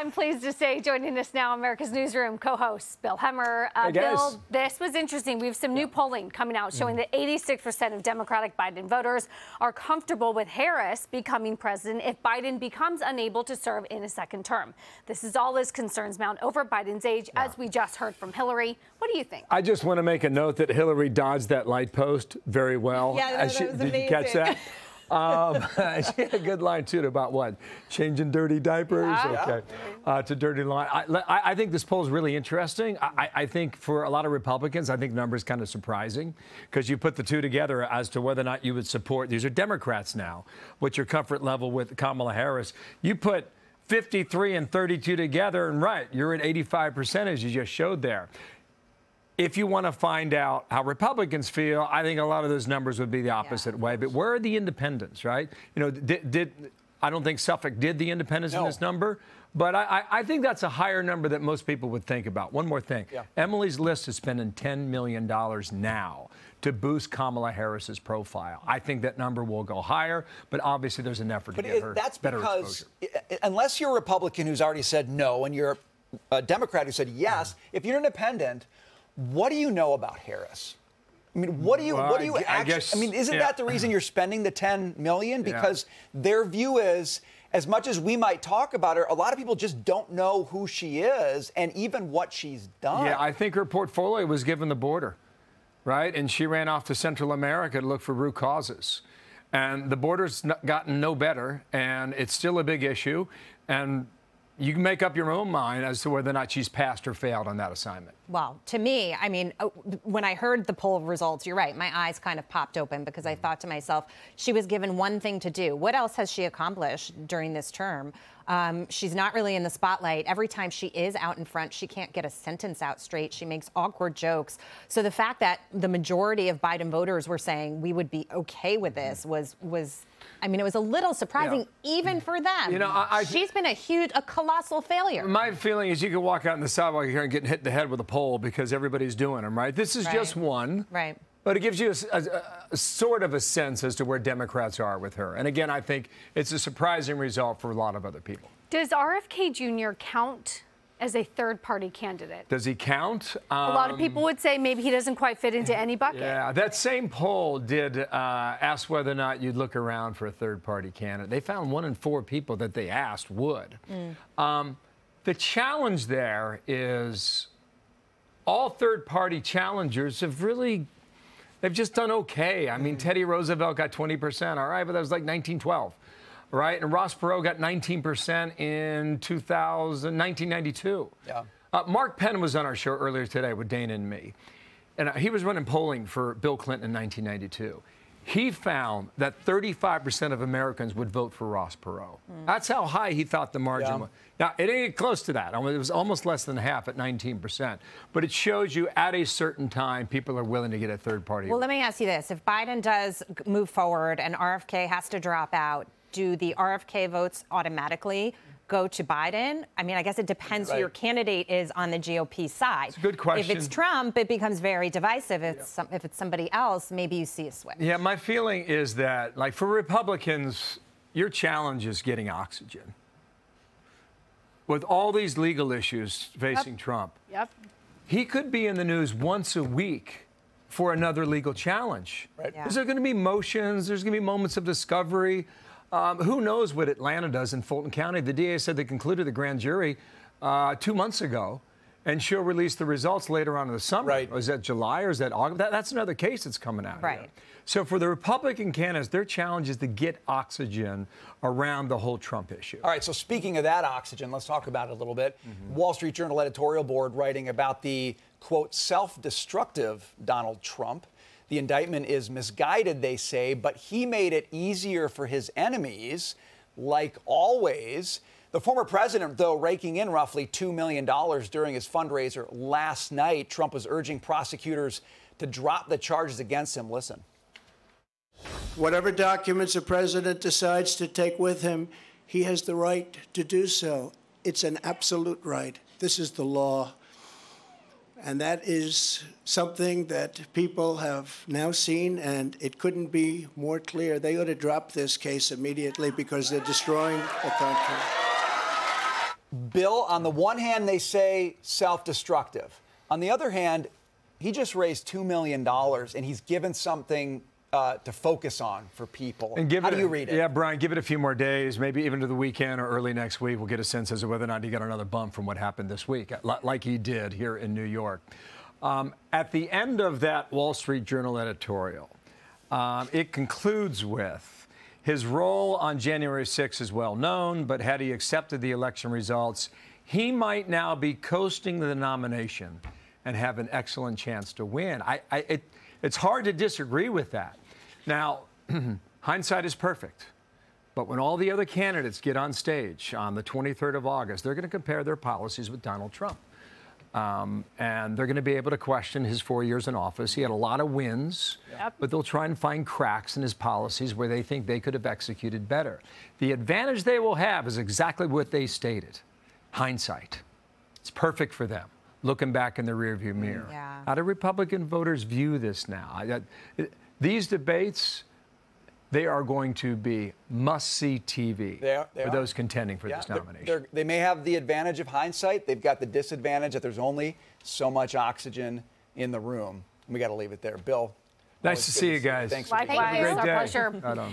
I'm pleased to say joining us now, America's Newsroom co-host Bill Hemmer. Bill, this was interesting. We have some new polling coming out showing that 86% of Democratic Biden voters are comfortable with Harris becoming president if Biden becomes unable to serve in a second term. This is all as concerns mount over Biden's age, as we just heard from Hillary. What do you think? I just want to make a note that Hillary dodged that light post very well. Yeah, that was amazing. Did you catch that? She had a good line, too, about what? Changing dirty diapers? Yeah. Okay. To dirty line. I think this poll is really interesting. I think for a lot of Republicans, I think numbers kind of surprising because you put the two together as to whether or not you would support. These are Democrats now. What's your comfort level with Kamala Harris? You put 53 and 32 together, and right, you're at 85%, as you just showed there. If you want to find out how Republicans feel, I think a lot of those numbers would be the opposite way. But where are the independents, right? You know, I don't think Suffolk did the independents in this number, but I think that's a higher number that most people would think about. One more thing. Yeah. Emily's List is spending $10 million now to boost Kamala Harris's profile. I think that number will go higher, but obviously there's an effort to get her better exposure. Unless you're a Republican who's already said no and you're a Democrat who said yes, if you're an independent, what do you know about Harris? I mean, what do you actually, I mean, isn't that the reason you're spending the $10 million? Because their view is, as much as we might talk about her, a lot of people just don't know who she is and even what she's done. Yeah, I think her portfolio was given the border, right? And she ran off to Central America to look for root causes. And the border's gotten no better, and it's still a big issue. And you can make up your own mind as to whether or not she's passed or failed on that assignment. Well, to me, I mean, when I heard the poll results, you're right, my eyes kind of popped open because I thought to myself, she was given one thing to do. What else has she accomplished during this term? She's not really in the spotlight. Every time she is out in front, she can't get a sentence out straight. She makes awkward jokes. So the fact that the majority of Biden voters were saying we would be okay with this was I mean, it was a little surprising even for them. You know, she's been a colossal failure. My feeling is you can walk out on the sidewalk here and get hit in the head with a pole because everybody's doing them, right? This is just one. Right. But it gives you a sort of a sense as to where Democrats are with her. And again, I think it's a surprising result for a lot of other people. Does RFK Jr. count as a third-party candidate? Does he count? A lot of people would say maybe he doesn't quite fit into any bucket. Yeah, that same poll did ask whether or not you'd look around for a third-party candidate. They found 1 in 4 people that they asked would. The challenge there is all third-party challengers have really, they've just done okay. I mean, Teddy Roosevelt got 20%, all right, but that was like 1912. Right, and Ross Perot got 19% in 1992. Yeah. Mark Penn was on our show earlier today with Dana and me, and he was running polling for Bill Clinton in 1992. He found that 35% of Americans would vote for Ross Perot. That's how high he thought the margin was. Now, it ain't close to that. I mean, it was almost less than half at 19%. But it shows you at a certain time, people are willing to get a third party. Well, let me ask you this. If Biden does move forward and RFK has to drop out, do the RFK votes automatically go to Biden? I mean, I guess it depends who your candidate is on the GOP side. It's a good question. If it's Trump, it becomes very divisive. If, if it's somebody else, maybe you see a switch. Yeah, my feeling is that, like, for Republicans, your challenge is getting oxygen. With all these legal issues facing Trump, he could be in the news once a week for another legal challenge. Right. Yeah. There's going to be motions. There's going to be moments of discovery. Who knows what Atlanta does in Fulton County? The DA said they concluded the grand jury 2 months ago, and she'll release the results later on in the summer. Right. Is that July or is that August? That's another case that's coming out. Right. Here. So for the Republican candidates, their challenge is to get oxygen around the whole Trump issue. All right, so speaking of that oxygen, let's talk about it a little bit. Wall Street Journal editorial board writing about the, quote, self-destructive Donald Trump. The indictment is misguided, they say, but he made it easier for his enemies, like always. The former president, though, raking in roughly $2 million during his fundraiser last night. Trump was urging prosecutors to drop the charges against him. Listen. Whatever documents the president decides to take with him, he has the right to do so. It's an absolute right. This is the law. And that is something that people have now seen, and it couldn't be more clear. They ought to drop this case immediately because they're destroying the country. Bill, on the one hand, they say self-destructive. On the other hand, he just raised $2 million, and he's given something to focus on for people. And give How it, do you read it? Yeah, Brian, give it a few more days, maybe even to the weekend or early next week. We'll get a sense as to whether or not he got another bump from what happened this week, like he did here in New York. At the end of that Wall Street Journal editorial, it concludes with, his role on January 6th is well known, but had he accepted the election results, he might now be coasting the nomination and have an excellent chance to win. It's hard to disagree with that. Now, hindsight is perfect, but when all the other candidates get on stage on the 23rd of August, they're going to compare their policies with Donald Trump. And they're going to be able to question his 4 years in office. He had a lot of wins, yep. But they'll try and find cracks in his policies where they think they could have executed better. The advantage they will have is exactly what they stated, hindsight. It's perfect for them, looking back in the rearview mirror. Yeah. How do Republican voters view this now? These debates, they are going to be must-see TV for those contending for this nomination. They may have the advantage of hindsight. They've got the disadvantage that there's only so much oxygen in the room. We got to leave it there. Bill, nice to see you guys. Thanks. Likewise. Have a great day. Our pleasure.